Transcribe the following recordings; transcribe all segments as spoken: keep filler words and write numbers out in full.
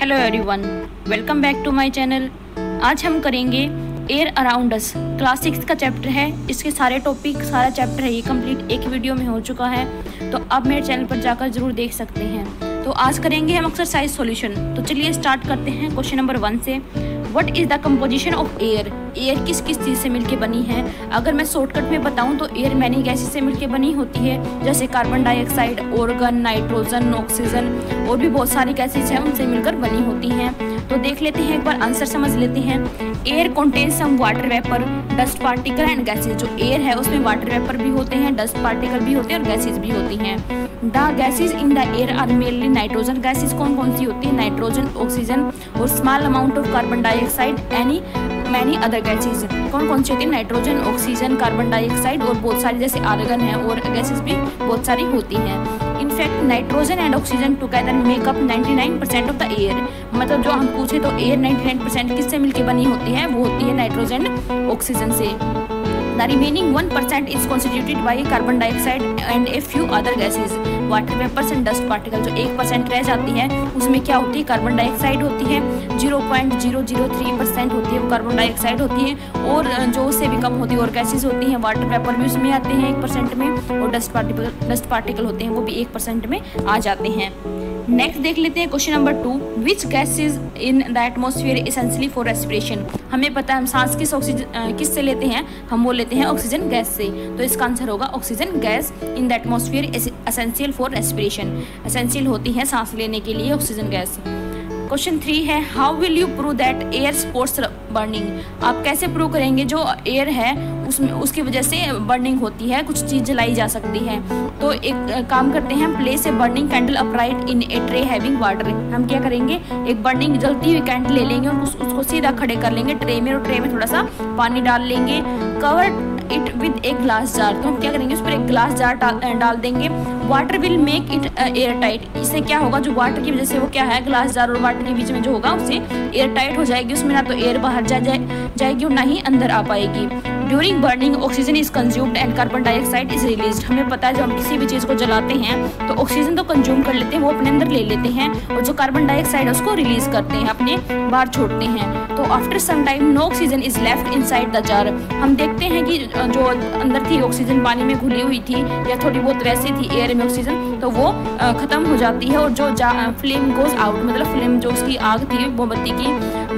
Hello everyone, welcome back to my channel. आज हम करेंगे air around us. Class six का चैप्टर है। इसके सारे टॉपिक, सारा चैप्टर है ये कंप्लीट एक वीडियो में हो चुका है, तो आप मेरे चैनल पर जाकर ज़रूर देख सकते हैं। तो आज करेंगे हम एक्सरसाइज सॉल्यूशन। तो चलिए स्टार्ट करते हैं क्वेश्चन नंबर वन से। What is the composition of air? Air किस किस चीज़ से मिलके बनी है? अगर मैं शॉर्टकट में बताऊं तो एयर मैनी गैसेस से मिलके बनी होती है, जैसे carbon dioxide, argon, nitrogen, oxygen और भी बहुत सारी गैसेस हैं, उनसे मिलकर बनी होती हैं। तो देख लेते हैं, एक बार आंसर समझ लेते हैं। Air contain some water vapour, dust particle and gases. जो एयर है उसमें वाटर वेपर भी होते हैं, डस्ट पार्टिकल भी होते हैं और गैसेज भी होती हैं। The gases in the air are mainly nitrogen. Gases कौन कौन सी होती है? नाइट्रोजन, ऑक्सीजन और small amount of carbon dioxide, any many other gases. कौन कौन सी होती है? नाइट्रोजन, ऑक्सीजन, कार्बन डाइऑक्साइड और बहुत सारी, जैसे आर्गन है, और गैसेज भी बहुत सारी होती हैं। In fact nitrogen and oxygen together make up निन्यानवे परसेंट ऑफ द एयर। मतलब जो हम पूछे तो एयर निन्यानवे परसेंट किससे मिलके बनी होती है, वो होती है नाइट्रोजन ऑक्सीजन से। The remaining one percent is constituted by carbon dioxide and a few other gases, water vapours and dust particle. जो एक परसेंट रह जाती है उसमें क्या होती है? कार्बन डाइऑक्साइड होती है। Zero point zero zero three percent होती है वो कार्बन डाइऑक्साइड होती है, और जो उससे भी कम होती है और गैसेज होती हैं। वाटर वेपर भी उसमें आते हैं एक परसेंट में, और डस्ट पार्टिकल डस्ट पार्टिकल होते हैं वो भी एक परसेंट में आ जाते हैं। नेक्स्ट देख लेते हैं question number two. Which gases in the atmosphere essentially for respiration? हमें पता है हम सांस किस ऑक्सीजन किस से लेते हैं, हम वो लेते हैं ऑक्सीजन गैस से। तो इसका आंसर होगा oxygen gas in the atmosphere essential for respiration. Essential होती है सांस लेने के लिए ऑक्सीजन गैस। क्वेश्चन थ्री है, how will you prove that air supports burning? आप कैसे प्रूव करेंगे जो एयर है उसमें उसकी वजह से बर्निंग होती है, कुछ चीज़ जलाई जा सकती है? तो एक काम करते हैं, place a burning candle upright in a tray having water. हम क्या करेंगे, एक बर्निंग जलती हुई कैंडल ले लेंगे और उस, उसको सीधा खड़े कर लेंगे ट्रे में, और ट्रे में थोड़ा सा पानी डाल लेंगे। Cover it with a glass jar. तो हम क्या करेंगे, उस पर एक ग्लास जार डाल देंगे। Water will make it air tight. इससे क्या होगा, जो वाटर की वजह से वो क्या है, ग्लास जार और वाटर के बीच में जो होगा उसे एयर टाइट हो जाएगी। उसमें ना तो एयर बाहर जा जाएगी और ना ही अंदर आ पाएगी। During burning oxygen is consumed and carbon dioxide is release. हमें पता है जब हम किसी भी चीज़ को जलाते हैं तो ऑक्सीजन तो कंज्यूम कर लेते हैं, वो अपने अंदर ले लेते हैं, और जो कार्बन डाइऑक्साइड है उसको रिलीज करते हैं, अपने बाहर छोड़ते हैं। तो after some time no oxygen is left inside the jar. हम देखते हैं कि जो अंदर थी ऑक्सीजन पानी में घुली हुई थी या थोड़ी बहुत वैसी थी एयर में ऑक्सीजन, तो वो ख़त्म हो जाती है और जो फ्लेम गोज आउट, मतलब फ्लेम जो उसकी आग थी मोमबत्ती की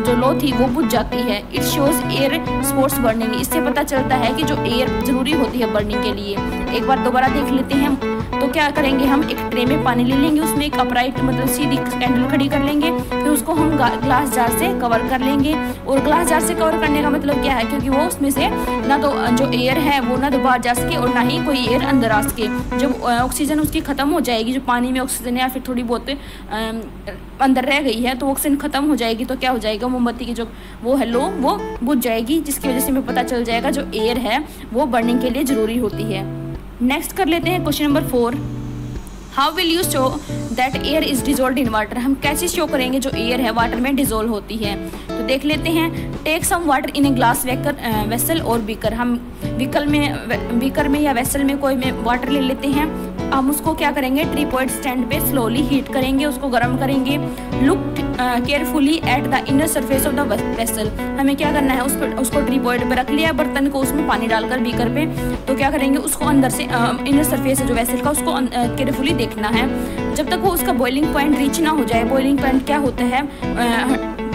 जो लौ थी वो बुझ जाती है। It shows air supports burning. इससे पता चलता है कि जो एयर ज़रूरी होती है बर्निंग के लिए। एक बार दोबारा देख लेते हैं। तो क्या करेंगे, हम एक ट्रे में पानी ले लेंगे, उसमें एक अपराइट मतलब सीधी कैंडल खड़ी कर लेंगे, फिर उसको हम ग्लास जार से कवर कर लेंगे। और ग्लास जार से कवर करने का मतलब क्या है, क्योंकि वो उसमें से ना तो जो एयर है वो ना तो बाहर जा सके और ना ही कोई एयर अंदर आ सके। जब ऑक्सीजन उसकी ख़त्म हो जाएगी, जो पानी में ऑक्सीजन है या फिर थोड़ी बहुत अंदर रह गई है, तो ऑक्सीजन ख़त्म हो जाएगी, तो क्या हो जाएगा, मोमबत्ती की जो वो है लो वो बुझ जाएगी, जिसकी वजह से हमें पता चल जाएगा जो एयर है वो बर्निंग के लिए ज़रूरी होती है। नेक्स्ट कर लेते हैं question number four. How will you show that air is dissolve in water? हम कैसे शो करेंगे जो एयर है वाटर में डिजोल्व होती है? तो देख लेते हैं, take some water in a glass beaker vessel और बीकर। हम बीकर में बीकर में या वेसल में कोई में वाटर ले लेते हैं। हम उसको क्या करेंगे, ट्रीपॉइड स्टैंड पे स्लोली हीट करेंगे, उसको गर्म करेंगे। Look carefully at the inner surface of the vessel. हमें क्या करना है, उस पर उसको ट्रीपॉइड पे रख लिया बर्तन को, उसमें पानी डालकर बीकर पे। तो क्या करेंगे, उसको अंदर से इनर सरफेस जो वेसल का उसको केयरफुली देखना है जब तक वो उसका बॉइलिंग पॉइंट रीच ना हो जाए। बॉइलिंग पॉइंट क्या होता है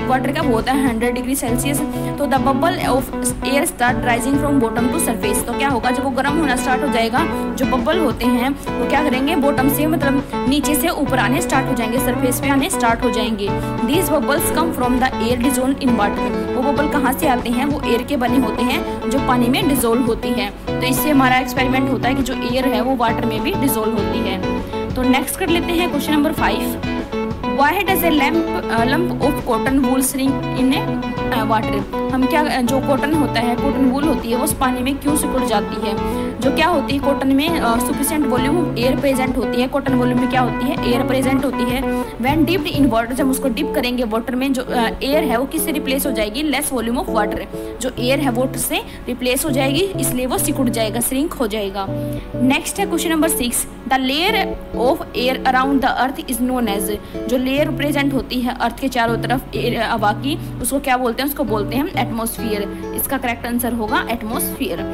वाटर का, वो होता है हंड्रेड डिग्री सेल्सियस। तो the bubble of air start rising from bottom to surface. तो क्या होगा, जब वो गर्म होना स्टार्ट हो जाएगा, जो बबल होते हैं वो क्या करेंगे, बॉटम से मतलब नीचे से ऊपर आने स्टार्ट हो जाएंगे, सरफेस पे आने स्टार्ट हो जाएंगे। These bubbles come from the air dissolve in water. वो बबल कहाँ से आते हैं, वो एयर के बने होते हैं जो पानी में डिजोल्व होती है। तो इससे हमारा एक्सपेरिमेंट होता है कि जो एयर है वो वाटर में भी डिजोल्व होती है। तो नेक्स्ट कर लेते हैं question number five. Why does a lump uh, lump of cotton wool shrink in a uh, water? हम क्या, जो कॉटन होता है, कॉटन वूल होती है, वो उस पानी में क्यों सिकुड़ जाती है? जो क्या होती है कॉटन में सफिशिएंट वॉल्यूम एयर प्रेजेंट होती है। कॉटन वॉल्यूम में क्या होती है, एयर प्रेजेंट होती है। व्हेन डिप्ड इन वाटर, जब उसको डिप करेंगे वाटर में, जो एयर है वो किससे रिप्लेस हो जाएगी, लेस वॉल्यूम ऑफ वाटर, जो एयर है वाटर से रिप्लेस हो जाएगी, इसलिए वो सिकुड़ जाएगा, श्रिंक हो जाएगा। नेक्स्ट है question number six, the layer of air around the earth is known as, जो लेयर प्रेजेंट होती है अर्थ के चारों तरफ एयर हवा की, उसको क्या बोलते हैं, उसको बोलते हैं हम एटमोस्फियर। इसका करेक्ट आंसर होगा एटमोस्फियर।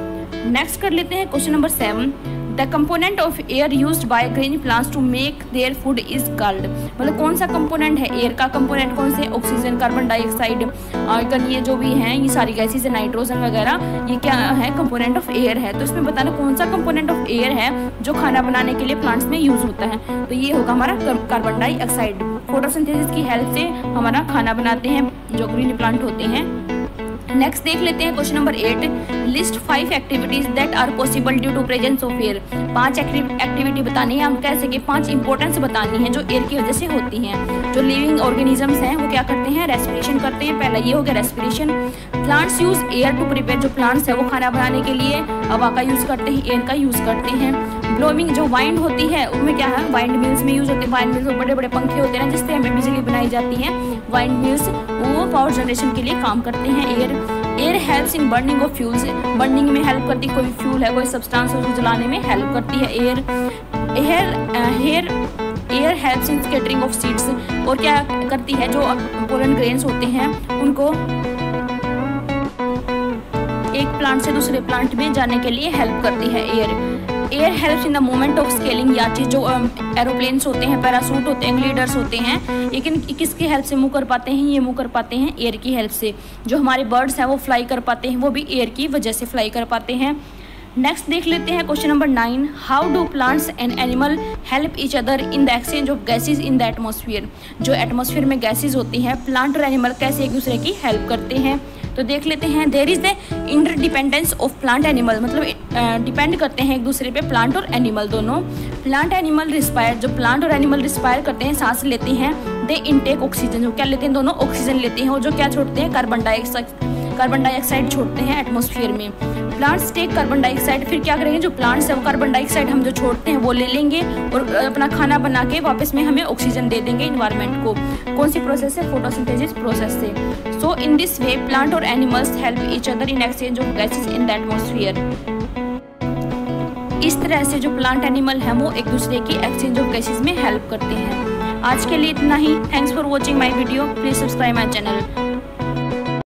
नेक्स्ट कर लेते हैं question number seven, the component of air used by green plants to make their food is called, मतलब कौन सा कंपोनेंट है एयर का, कंपोनेंट कौन से, ऑक्सीजन, कार्बन डाइऑक्साइड, आर्गन, ये जो भी हैं ये सारी गैसेस, नाइट्रोजन वगैरह, ये क्या है, कंपोनेंट ऑफ एयर है। तो इसमें बताना कौन सा कंपोनेंट ऑफ एयर है जो खाना बनाने के लिए प्लांट्स में यूज होता है, तो ये होगा हमारा कार्बन डाइऑक्साइड। फोटोसिंथेसिस की हेल्प से हमारा खाना बनाते हैं जो ग्रीन प्लांट होते हैं। नेक्स्ट देख लेते हैं question number eight, list five activities that are possible due to presence of air, पांच एक्टिविटी बतानी है, हम कह सके पांच इंपॉर्टेंस बतानी है जो एयर की वजह से होती हैं। जो लिविंग ऑर्गेनिजम्स हैं वो क्या करते हैं, रेस्पिरेशन करते हैं। पहला ये हो गया respiration. Plants use air to prepare, जो प्लांट्स है वो खाना बनाने के लिए हवा का यूज़ करते हैं, एयर का यूज़ करते हैं। ब्लोइंग, जो वाइंड होती है उसमें क्या है, वाइंड मिल्स में यूज होते हैं। वाइंड मिल्स में बड़े बड़े पंखे होते हैं जिससे हमें बिजली बनाई जाती है। वाइंड मिल्स वो पावर जनरेशन के लिए काम करते हैं। Air air helps in burning of fuels, burning में हेल्प करती है, कोई फ्यूल है कोई सब्सटेंस उसको जलाने में हेल्प करती है air. Air air helps in scattering of seeds, और क्या करती है, जो पोलन ग्रेन्स होते हैं उनको एक प्लांट से दूसरे प्लांट में जाने के लिए हेल्प करती है air. Air helps in the movement of sailing याची, जो एरोप्लेन्स होते हैं, पैरासूट होते हैं, ग्लेडर्स होते हैं, लेकिन किसके हेल्प से मूव कर पाते हैं, ये मूव कर पाते हैं एयर की हेल्प से। जो हमारे बर्ड्स हैं वो फ्लाई कर पाते हैं, वो भी एयर की वजह से फ्लाई कर पाते हैं। नेक्स्ट देख लेते हैं question number nine, how do plants and animal help each other in the exchange of gases in the atmosphere, जो एटमोसफियर में गैसेज होती हैं प्लांट और एनिमल कैसे एक दूसरे की हेल्प करते हैं। तो देख लेते हैं, there is the interdependence of plant animal, मतलब डिपेंड करते हैं एक दूसरे पे प्लांट और एनिमल दोनों। प्लांट एनिमल रिस्पायर, जो प्लांट और एनिमल रिस्पायर करते हैं, सांस लेते हैं, दे इनटेक ऑक्सीजन, जो क्या लेते हैं दोनों ऑक्सीजन लेते हैं, और जो क्या छोड़ते हैं, कार्बन डाइऑक्साइड, कार्बन डाइऑक्साइड छोड़ते हैं एटमोसफियर में। प्लांट्स टेक कार्बन डाइऑक्साइड, फिर क्या करेंगे, जो प्लांट्स है वो कार्बन डाइऑक्साइड हम जो छोड़ते हैं वो ले लेंगे और अपना खाना बना के वापस में हमें ऑक्सीजन दे देंगे इन्वायरमेंट को। कौन सी प्रोसेस है, फोटोसिंथेसिस प्रोसेस से। So in this way plant और animals help each other in exchange of gases in the atmosphere. इस तरह से जो प्लांट एनिमल हैं वो एक दूसरे की एक्सचेंज ऑफ गैसेस में हेल्प करते हैं। आज के लिए इतना ही। Thanks for watching my video. Please subscribe my channel.